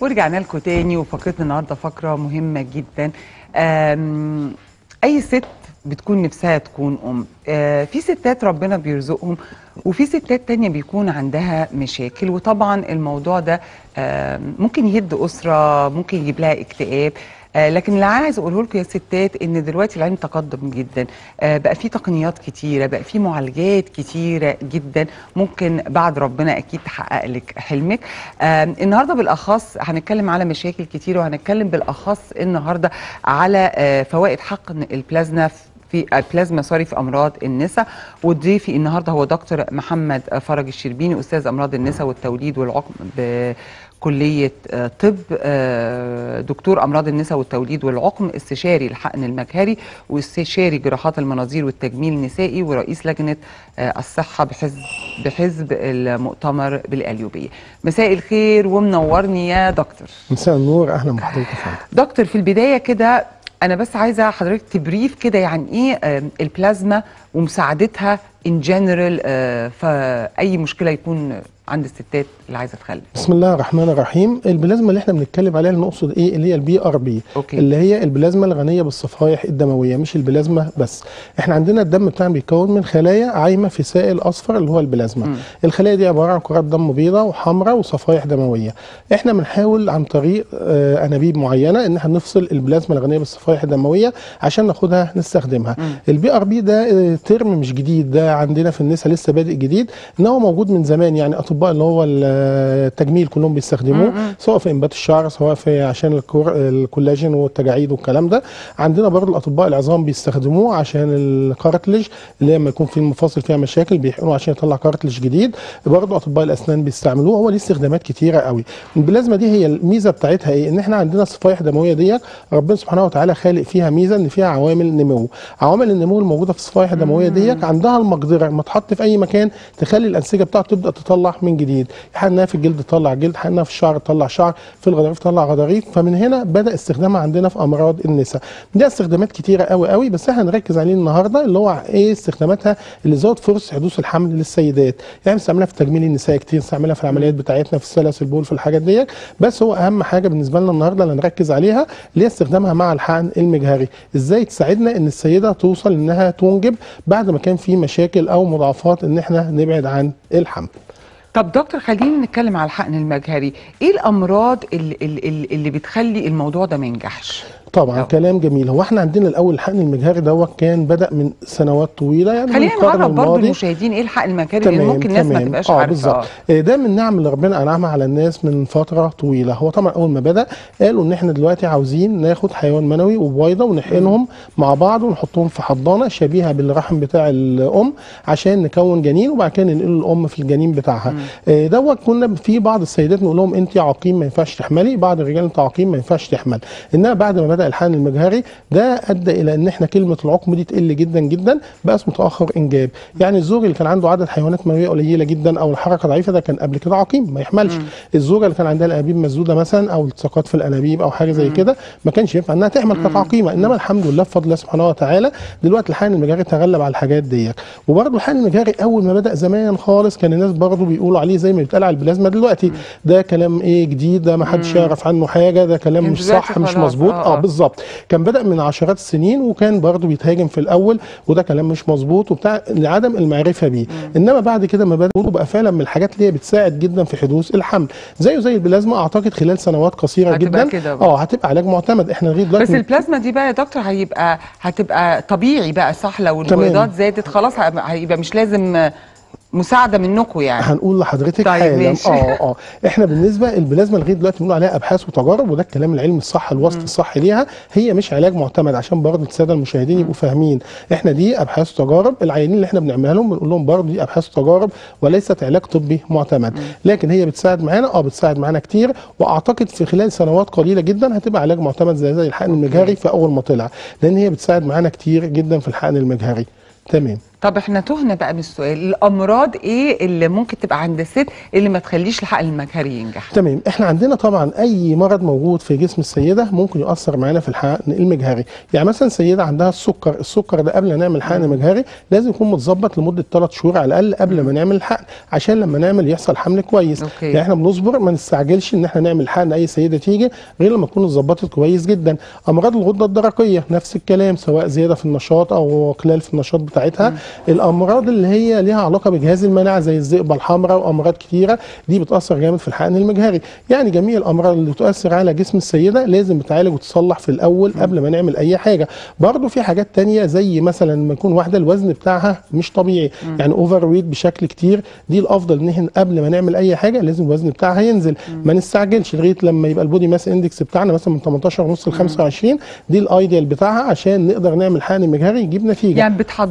ورجعنا لكم تاني. وفقرتنا النهارده فقره مهمه جدا. اي ست بتكون نفسها تكون ام. في ستات ربنا بيرزقهم وفي ستات تانية بيكون عندها مشاكل، وطبعا الموضوع ده ممكن يهد اسره، ممكن يجيب لها اكتئاب. لكن اللي عايز اقوله لكم يا ستات ان دلوقتي العلم تقدم جدا، بقى في تقنيات كتيره، بقى في معالجات كتيره جدا، ممكن بعد ربنا اكيد تحقق لك حلمك. النهارده بالاخص هنتكلم على مشاكل كتيره، وهنتكلم بالاخص النهارده على فوائد حقن البلازما في امراض النساء. وضيفي النهارده هو دكتور محمد فرج الشربيني، استاذ امراض النساء والتوليد والعقم كلية طب، دكتور أمراض النساء والتوليد والعقم، استشاري الحقن المجهري واستشاري جراحات المناظير والتجميل النسائي، ورئيس لجنة الصحة بحزب المؤتمر بالقليوبية. مساء الخير ومنورني يا دكتور. مساء النور، أهلا بحضرتك يا فندم. دكتور، في البداية كده أنا بس عايزة حضرتك تبريف كده يعني إيه البلازما ومساعدتها إن جنرال في أي مشكلة يكون عند الستات اللي عايزه تخلف. بسم الله الرحمن الرحيم. البلازما اللي احنا بنتكلم عليها نقصد ايه؟ اللي هي البي ار بي، اللي هي البلازما الغنيه بالصفائح الدمويه، مش البلازما بس. احنا عندنا الدم بتاعنا بيتكون من خلايا عايمه في سائل اصفر اللي هو البلازما. الخلايا دي عباره عن كرات دم بيضاء وحمراء وصفائح دمويه. احنا بنحاول عن طريق انابيب معينه ان احنا نفصل البلازما الغنيه بالصفائح الدمويه عشان ناخدها نستخدمها. البي ار بي ده ترم مش جديد، ده عندنا في النساء لسه بادئ جديد، ان هو موجود من زمان، يعني اللي هو التجميل كلهم بيستخدموه، سواء في انبات الشعر، سواء في عشان الكولاجين والتجاعيد والكلام ده. عندنا برضو الاطباء العظام بيستخدموه عشان الكارتلج اللي لما يكون في المفاصل فيها مشاكل بيحقنوه عشان يطلع كارتلج جديد. برضو اطباء الاسنان بيستعملوه. هو ليه استخدامات كتيره قوي. البلازما دي هي الميزه بتاعتها ايه؟ ان احنا عندنا صفائح دمويه ديت ربنا سبحانه وتعالى خالق فيها ميزه ان فيها عوامل نمو. عوامل النمو الموجوده في الصفائح الدمويه ديت عندها المقدره لما تحط في اي مكان تخلي الانسجه بتاعته تبدا تطلع من جديد، حقنها في الجلد تطلع جلد، حقنها في الشعر تطلع شعر، في الغضاريف تطلع غضاريف. فمن هنا بدا استخدامها عندنا في امراض النساء. ده استخدامات كتيره قوي قوي، بس احنا هنركز عليه النهارده اللي هو ايه استخداماتها اللي زود فرص حدوث الحمل للسيدات. يعني بنستعملها في التجميل النسائي كتير، بنستعملها في العمليات بتاعتنا في الثلاث البول في الحاجات ديت، بس هو اهم حاجه بالنسبه لنا النهارده اللي هنركز عليها اللي هي استخدامها مع الحقن المجهري. ازاي تساعدنا ان السيده توصل انها تنجب بعد ما كان في مشاكل او مضاعفات ان احنا نبعد عن الحمل. طب دكتور، خلينا نتكلم على الحقن المجهري. ايه الامراض اللي بتخلي الموضوع ده ما ينجحش؟ طبعا كلام جميل. هو احنا عندنا الاول الحقن المجهري دوت كان بدا من سنوات طويله، يعني خلينا نعرف برضه المشاهدين ايه الحقن المجهري اللي ممكن الناس ما تبقاش عارفه. بالظبط. ده من نعم اللي ربنا انعمها على الناس من فتره طويله. هو طبعا اول ما بدا قالوا ان احنا دلوقتي عاوزين ناخد حيوان منوي وبويضه ونحقنهم مع بعض ونحطهم في حضانه شبيهه بالرحم بتاع الام عشان نكون جنين، وبعد كده ننقله الام في الجنين بتاعها. دوت كنا في بعض السيدات نقول لهم انت عقيم ما ينفعش تحملي، بعض الرجال انت عقيم ما ينفعش تحمل. انما بعد ما بدأ الحقن المجهري ده ادى الى ان احنا كلمه العقم دي تقل جدا جدا، بقى اسمه متاخر انجاب. يعني الزوج اللي كان عنده عدد حيوانات منويه قليله جدا او الحركه ضعيفه ده كان قبل كده عقيم ما يحملش. الزوجه اللي كان عندها الانابيب مسدوده مثلا او التصاقات في الانابيب او حاجه زي كده ما كانش ينفع انها تحمل، كانت عقيمه. انما الحمد لله بفضل الله سبحانه وتعالى دلوقتي الحقن المجهري تغلب على الحاجات ديت. وبرده الحقن المجهري اول ما بدا زمان خالص كان الناس برده بيقولوا عليه زي ما بيتقال على البلازما دلوقتي ده كلام ايه جديد، ده ما حدش يعرف عنه حاجه، ده كلام مش صح مش مظبوط. بالظبط. كان بدأ من عشرات السنين وكان برضه بيتهاجم في الاول وده كلام مش مظبوط وبتاع لعدم المعرفه بيه. انما بعد كده ما بدا بقى فعلا من الحاجات اللي هي بتساعد جدا في حدوث الحمل زيه زي البلازما. اعتقد خلال سنوات قصيره جدا هتبقى علاج معتمد. احنا لغايه دلوقتي بس البلازما دي بقى يا دكتور هتبقى طبيعي بقى، صح؟ لو البويضات زادت خلاص هيبقى مش لازم مساعده منكم، يعني هنقول لحضرتك طيب حالا. احنا بالنسبه البلازما لغايه دلوقتي بنقول عليها ابحاث وتجارب، وده الكلام العلمي الصح الوسط الصح ليها. هي مش علاج معتمد عشان برضه الساده المشاهدين يبقوا فاهمين. احنا دي ابحاث وتجارب، العيانين اللي احنا بنعملها لهم بنقول لهم برضه دي ابحاث وتجارب وليست علاج طبي معتمد. لكن هي بتساعد معانا، بتساعد معانا كتير، واعتقد في خلال سنوات قليله جدا هتبقى علاج معتمد زي الحقن المجهري في اول ما طلع، لان هي بتساعد معانا كتير جدا في الحقن المجهري. تمام. طب احنا تهنا بقى من السؤال، الامراض ايه اللي ممكن تبقى عند الست اللي ما تخليش لحق المجهري ينجح؟ تمام، احنا عندنا طبعا اي مرض موجود في جسم السيده ممكن يؤثر معانا في الحقن المجهري. يعني مثلا سيده عندها السكر، السكر ده قبل ما نعمل حقن مجهري لازم يكون متظبط لمده 3 شهور على الاقل قبل ما نعمل الحقن، عشان لما نعمل يحصل حمل كويس. يعني احنا بنصبر ما نستعجلش ان احنا نعمل حقن اي سيده تيجي غير لما تكون اتظبطت كويس جدا. امراض الغده الدرقيه نفس الكلام، سواء زياده في النشاط او قلال في النشاط بتاعتها. الامراض اللي هي ليها علاقه بجهاز المناعه زي الذئبه الحمراء وامراض كتيره دي بتاثر جامد في الحقن المجهري. يعني جميع الامراض اللي تؤثر على جسم السيده لازم بتعالج وتصلح في الاول قبل ما نعمل اي حاجه. برضو في حاجات تانية زي مثلا لما يكون واحده الوزن بتاعها مش طبيعي، يعني اوفر ويت بشكل كتير، دي الافضل ان احنا قبل ما نعمل اي حاجه لازم الوزن بتاعها ينزل. ما نستعجلش لغايه لما يبقى البودي ماس اندكس بتاعنا مثلا من 18.5 ل 25، دي الايديال بتاعها عشان نقدر نعمل حقن مجهري يجيب نتيجه. يعني